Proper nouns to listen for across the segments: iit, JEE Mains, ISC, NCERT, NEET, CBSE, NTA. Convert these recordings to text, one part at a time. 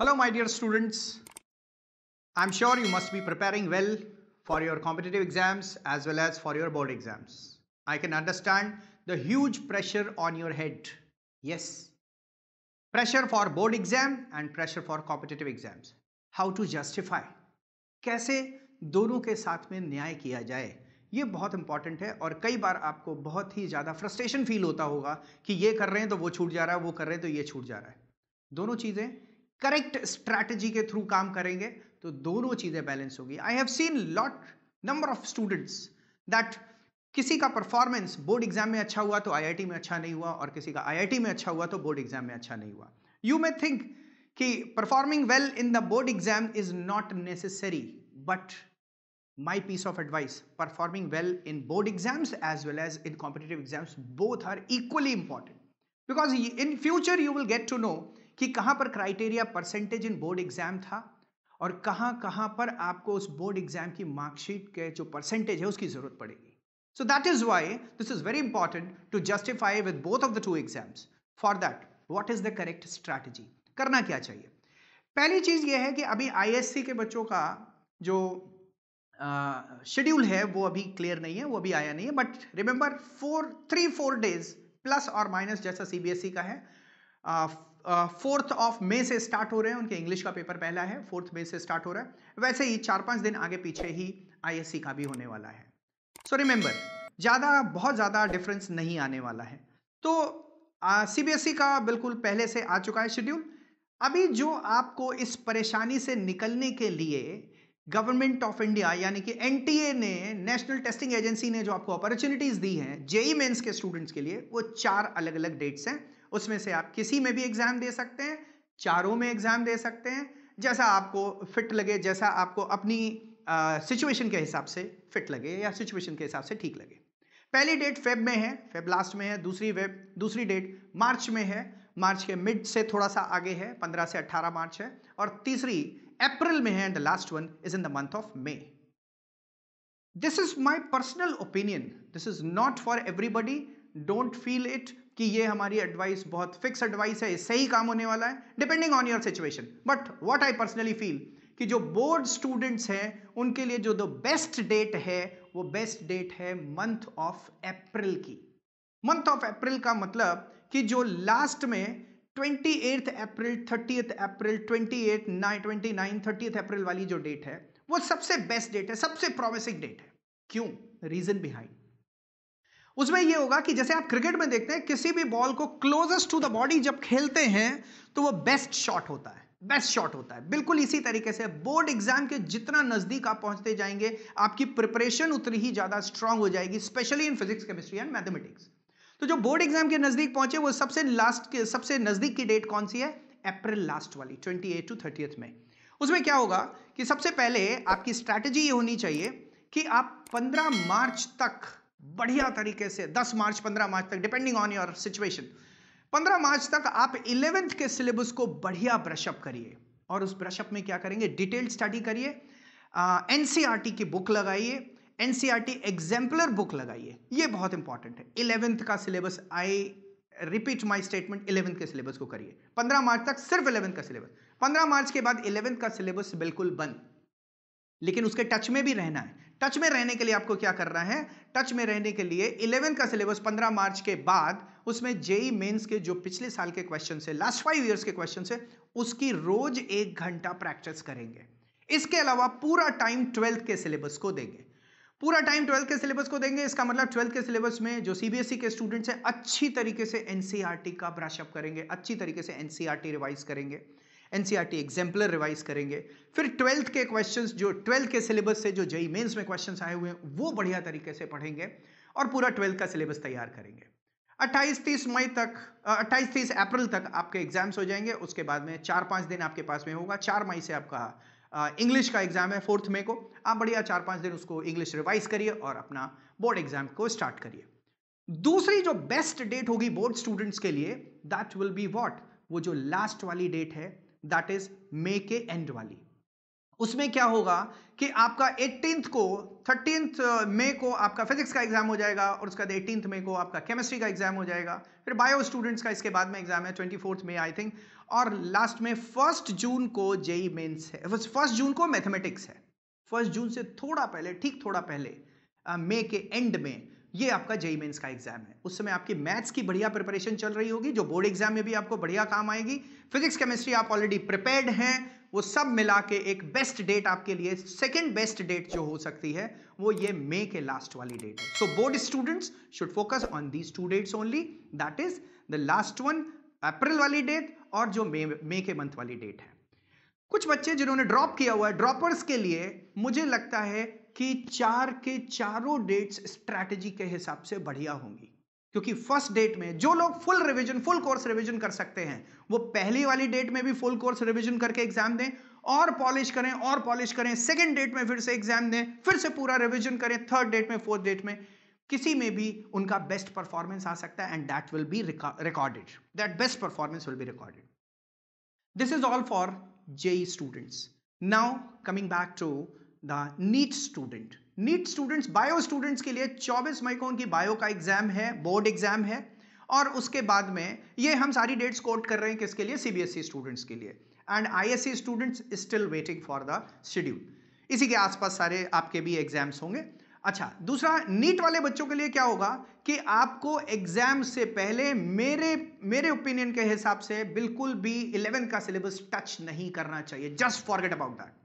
Hello my dear students, I'm sure you must be preparing well for your competitive exams as well as for your board exams. I can understand the huge pressure on your head. Yes, pressure for board exam and pressure for competitive exams. How to justify? कैसे दोनों के साथ में न्याय किया जाए, ये बहुत इंपॉर्टेंट है। और कई बार आपको बहुत ही ज़्यादा फ्रस्ट्रेशन फील होता होगा कि ये कर रहे हैं तो वो छूट जा रहा है, वो कर रहे हैं तो ये छूट जा रहा है। दोनों चीज़ें करेक्ट स्ट्रैटेजी के थ्रू काम करेंगे तो दोनों चीज़ें बैलेंस होगी। I have seen lot number of students that किसी का परफॉर्मेंस बोर्ड एग्जाम में अच्छा हुआ तो आईआईटी में अच्छा नहीं हुआ, और किसी का आईआईटी में अच्छा हुआ तो बोर्ड एग्जाम में अच्छा नहीं हुआ। यू मे थिंक कि performing well in the board exam is not necessary, but my piece of advice, performing well in board exams as well as in competitive exams, both are equally important, because in future you will get to know कि कहाँ पर criteria percentage in board exam था और कहाँ पर आपको उस board exam की marksheet के जो percentage है उसकी ज़रूरत पड़ेगी. So that is why this is very important to justify with both of the two exams. For that, what is the correct strategy? करना क्या चाहिए? पहली चीज़ ये है कि अभी ISC के बच्चों का जो शेड्यूल है वो अभी क्लियर नहीं है, वो अभी आया नहीं है, बट रिमेंबर 3-4 डेज प्लस और माइनस, जैसा CBSE का है 4 मई से स्टार्ट हो रहे हैं, उनके इंग्लिश का पेपर पहला है 4 मई से स्टार्ट हो रहा है, वैसे ही 4-5 दिन आगे पीछे ही ISC का भी होने वाला है. सो रिमेंबर बहुत ज़्यादा डिफरेंस नहीं आने वाला है. तो CBSE का बिल्कुल पहले से आ चुका है शेड्यूल. अभी जो आपको इस परेशानी से निकलने के लिए गवर्नमेंट ऑफ इंडिया यानी कि NTA ने, नेशनल टेस्टिंग एजेंसी ने जो आपको अपॉर्चुनिटीज़ दी हैं JEE मेंस के स्टूडेंट्स के लिए, वो 4 अलग अलग डेट्स हैं. उसमें से आप किसी में भी एग्ज़ाम दे सकते हैं, चारों में एग्ज़ाम दे सकते हैं, जैसा आपको फिट लगे, जैसा आपको अपनी सिचुएशन के हिसाब से फिट लगे या सिचुएशन के हिसाब से ठीक लगे. पहली डेट फेब में है, फेब लास्ट में है. दूसरी डेट मार्च में है, मार्च के मिड से थोड़ा सा आगे है, 15 से 18 मार्च है. और तीसरी अप्रैल में है, and the last one is in the month of May. This is my personal opinion, this is not for everybody. Don't feel it कि ये हमारी एडवाइस बहुत फिक्स एडवाइस है, इससे ही काम होने वाला है, depending on your situation. But what I personally feel कि जो बोर्ड स्टूडेंट्स हैं उनके लिए जो द बेस्ट डेट है, वो बेस्ट डेट है मंथ ऑफ अप्रैल की. मंथ ऑफ अप्रैल का मतलब कि जो लास्ट में 28 अप्रैल, 30 अप्रैल, 28, 29, 30 अप्रैल वाली जो डेट है वो सबसे बेस्ट डेट है, सबसे प्रॉमिसिंग डेट है. क्यों? रीजन बिहाइंड उसमें ये होगा कि जैसे आप क्रिकेट में देखते हैं किसी भी बॉल को क्लोजेस्ट टू द बॉडी जब खेलते हैं तो वो बेस्ट शॉट होता है, बेस्ट शॉट होता है. बिल्कुल इसी तरीके से बोर्ड एग्जाम के जितना नज़दीक आप पहुंचते जाएंगे आपकी प्रिपरेशन उतनी ही ज़्यादा स्ट्रांग हो जाएगी, specially in physics, chemistry and mathematics. तो जो बोर्ड एग्जाम के नज़दीक पहुंचे वो सबसे नज़दीक की डेट कौन सी है? अप्रैल लास्ट वाली, 28 टू 30 में. उसमें क्या होगा कि सबसे पहले आपकी स्ट्रैटेजी ये होनी चाहिए कि आप 15 मार्च तक बढ़िया तरीके से, 10 मार्च 15 मार्च तक, depending on your situation, 15 March तक आप 11th के सिलेबस को बढ़िया ब्रशअप करिए. और उस ब्रशअप में क्या करेंगे? डिटेल्ड स्टडी करिए, NCERT की बुक लगाइए, NCERT एग्जाम्पलर बुक लगाइए, ये बहुत इंपॉर्टेंट है. 11th का syllabus, I repeat my statement, 11th के सिलेबस को करिए. 15 मार्च तक सिर्फ 11th का सिलेबस, 15 मार्च के बाद 11th का सिलेबस बिल्कुल बंद. लेकिन उसके टच में भी रहना है. टच में रहने के लिए आपको क्या करना है? टच में रहने के लिए 11th का सिलेबस 15 मार्च के बाद उसमें JEE मेंस के जो पिछले साल के क्वेश्चन है, लास्ट 5 ईयर्स के क्वेश्चन है, उसकी रोज 1 घंटा प्रैक्टिस करेंगे. इसके अलावा पूरा टाइम 12th के सिलेबस को देंगे, पूरा टाइम 12th के सिलेबस को देंगे. इसका मतलब 12th के सिलेबस में जो CBSE के स्टूडेंट्स हैं अच्छी तरीके से NCERT का ब्रशअप करेंगे, अच्छी तरीके से NCERT रिवाइज करेंगे, NCERT एग्जाम्पलर रिवाइज करेंगे. फिर 12th के क्वेश्चंस जो 12th के सिलेबस से जो JEE मेंस में क्वेश्चंस आए हुए हैं वो बढ़िया तरीके से पढ़ेंगे और पूरा 12th का सिलेबस तैयार करेंगे. 28-30 अप्रैल तक आपके एग्जाम्स हो जाएंगे. उसके बाद में 4-5 दिन आपके पास में होगा. 4 मई से आपका इंग्लिश का एग्जाम है, 4 मई को. आप बढ़िया 4-5 दिन उसको इंग्लिश रिवाइज करिए और अपना बोर्ड एग्जाम को स्टार्ट करिए. दूसरी जो बेस्ट डेट होगी बोर्ड स्टूडेंट्स के लिए, दैट विल बी व्हाट? वो जो लास्ट वाली डेट है, दैट इज मई के एंड वाली. उसमें क्या होगा कि आपका 18th को 13th मई को आपका फिजिक्स का एग्जाम हो जाएगा और उसके बाद 18th मई को आपका केमिस्ट्री का एग्जाम हो जाएगा, फिर बायो स्टूडेंट्स का इसके बाद में एग्जाम है 24th मई आई थिंक, और लास्ट में 1 जून को जेईई मेंस है, 1 जून को मैथमेटिक्स है, 1 जून से थोड़ा पहले, ठीक थोड़ा पहले मई के एंड में ये आपका जेईई मेंस का एग्जाम है। उस समय आपकी मैथ्स की बढ़िया प्रिपरेशन चल रही होगी जो बोर्ड एग्जाम में भी आपको बढ़िया काम आएगी, फिजिक्स केमिस्ट्री आप ऑलरेडी प्रिपेयर्ड हैं, वो सब मिला के एक बेस्ट डेट आपके लिए, सेकंड बेस्ट डेट जो हो सकती है वो ये मई के लास्ट वाली डेट है। So board students should focus on these 2 dates only, that is the last one April वाली डेट और जो मई के मंथ वाली डेट है। कुछ बच्चे जिन्होंने ड्रॉप किया हुआ है, ड्रॉपर्स के लिए मुझे लगता है कि 4 के चारों डेट्स स्ट्रैटेजी के हिसाब से बढ़िया होंगी, क्योंकि फर्स्ट डेट में जो लोग full revision, full course revision कर सकते हैं वो पहली वाली डेट में भी फुल कोर्स रिवीजन करके एग्जाम दें और पॉलिश करें और पॉलिश करें, सेकंड डेट में फिर से एग्जाम दें, फिर से पूरा रिवीजन करें, थर्ड डेट में, फोर्थ डेट में, किसी में भी उनका बेस्ट परफॉर्मेंस आ सकता है and that will be recorded, that best performance will be recorded. This is all for JEE students. Now coming back to the NEET student. NEET students, bio students के लिए 24 मई को उनकी बायो का exam है, board exam है, और उसके बाद में ये हम सारी डेट्स कोट कर रहे हैं किसके लिए, सीबीएसई स्टूडेंट्स के लिए, and ISC students still waiting for the schedule. इसी के आसपास सारे आपके भी एग्जाम्स होंगे। अच्छा, दूसरा नीट वाले बच्चों के लिए क्या होगा कि आपको एग्जाम से पहले मेरे ओपिनियन के हिसाब से बिल्कुल भी 11 का सिलेबस टच नहीं करना चाहिए, जस्ट फॉरगेट अबाउट दैट।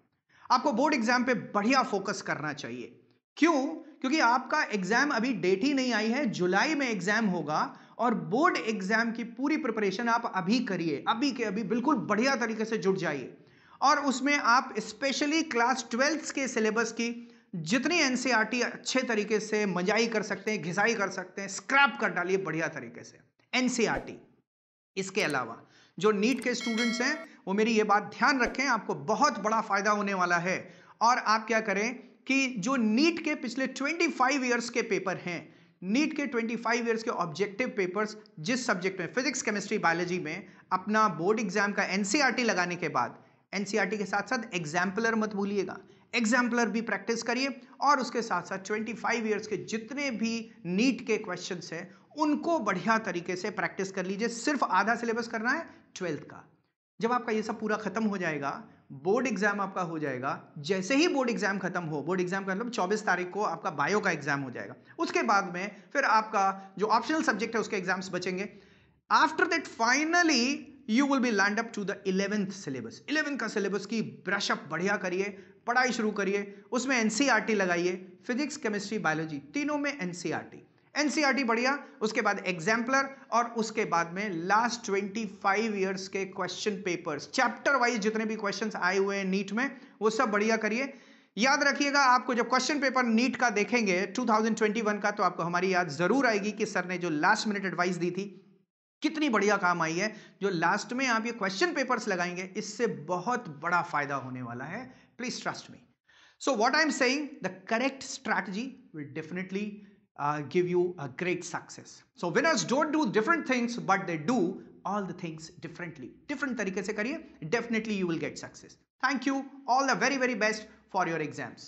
आपको बोर्ड एग्जाम पे बढ़िया फोकस करना चाहिए। क्यों? क्योंकि आपका एग्जाम अभी डेट ही नहीं आई है, जुलाई में एग्जाम होगा और बोर्ड एग्जाम की पूरी प्रिपरेशन आप अभी करिए, अभी के अभी बिल्कुल बढ़िया तरीके से जुट जाइए, और उसमें आप स्पेशली क्लास 12th के सिलेबस की जितनी एनसीईआरटी अच्छे तरीके से मजाई कर सकते हैं, घिसाई कर सकते हैं, स्क्रैप कर डालिए बढ़िया तरीके से एनसीईआरटी। इसके अलावा जो नीट के स्टूडेंट्स हैं वो मेरी ये बात ध्यान रखें, आपको बहुत बड़ा फायदा होने वाला है। और आप क्या करें कि जो नीट के पिछले 25 ईयर्स के पेपर हैं, नीट के 25 ईयर्स के ऑब्जेक्टिव पेपर्स, जिस सब्जेक्ट में फिजिक्स केमिस्ट्री बायोलॉजी में अपना बोर्ड एग्जाम का एनसीईआरटी लगाने के बाद, एनसीईआरटी के साथ साथ एग्जाम्पलर मत भूलिएगा, एग्जाम्पलर भी प्रैक्टिस करिए, और उसके साथ साथ 25 ईयर्स के जितने भी नीट के क्वेश्चंस हैं उनको बढ़िया तरीके से प्रैक्टिस कर लीजिए। सिर्फ आधा सिलेबस करना है 12th का। जब आपका ये सब पूरा खत्म हो जाएगा, बोर्ड एग्जाम आपका हो जाएगा, जैसे ही बोर्ड एग्जाम खत्म हो, बोर्ड एग्जाम का मतलब 24 तारीख को आपका बायो का एग्जाम हो जाएगा, उसके बाद में फिर आपका जो ऑप्शनल सब्जेक्ट है उसके एग्जाम्स बचेंगे। After that finally you will be land up to the 11th syllabus. 11th का सिलेबस की ब्रशअप बढ़िया करिए, पढ़ाई शुरू करिए, उसमें एनसीईआरटी लगाइए, फिजिक्स केमिस्ट्री बायोलॉजी तीनों में एनसीईआरटी बढ़िया, उसके बाद एग्जाम्पलर, और उसके बाद में लास्ट 25 ईयर्स के क्वेश्चन पेपर्स चैप्टर वाइज जितने भी क्वेश्चंस आए हुए हैं नीट में वो सब बढ़िया करिए। याद रखिएगा, आपको जब क्वेश्चन पेपर नीट का देखेंगे 2021 का तो आपको हमारी याद जरूर आएगी कि सर ने जो लास्ट मिनट एडवाइस दी थी कितनी बढ़िया काम आई है। जो लास्ट में आप ये क्वेश्चन पेपर्स लगाएंगे इससे बहुत बड़ा फायदा होने वाला है, please trust me. So what I am saying, the correct strategy will definitely give you a great success. So winners don't do different things but they do all the things differently. Different तरीके से करिए, definitely you will get success. Thank you. All the very, very best for your exams.